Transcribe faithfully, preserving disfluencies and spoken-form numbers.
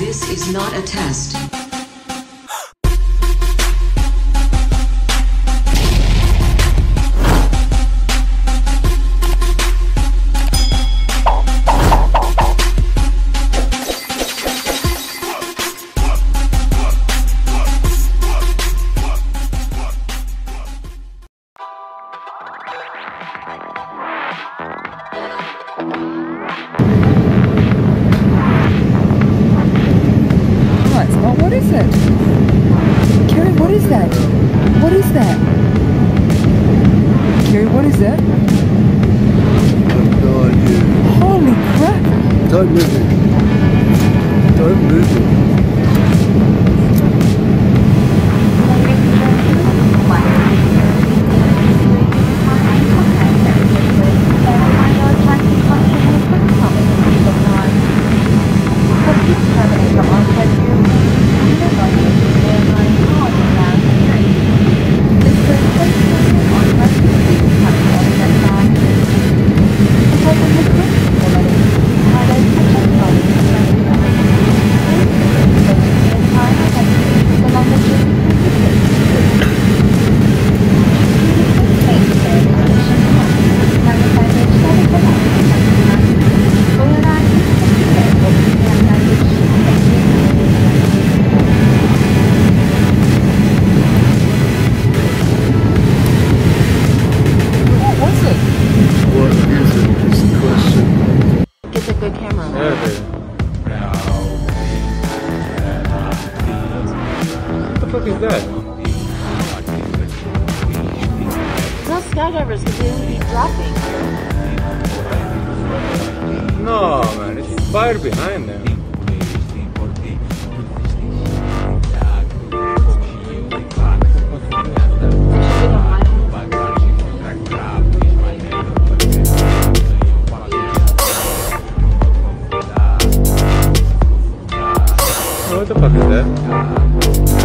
This is not a test. Don't move it. Don't move skydivers could do deep dropping. No, man, it's fire behind them. What the fuck is that?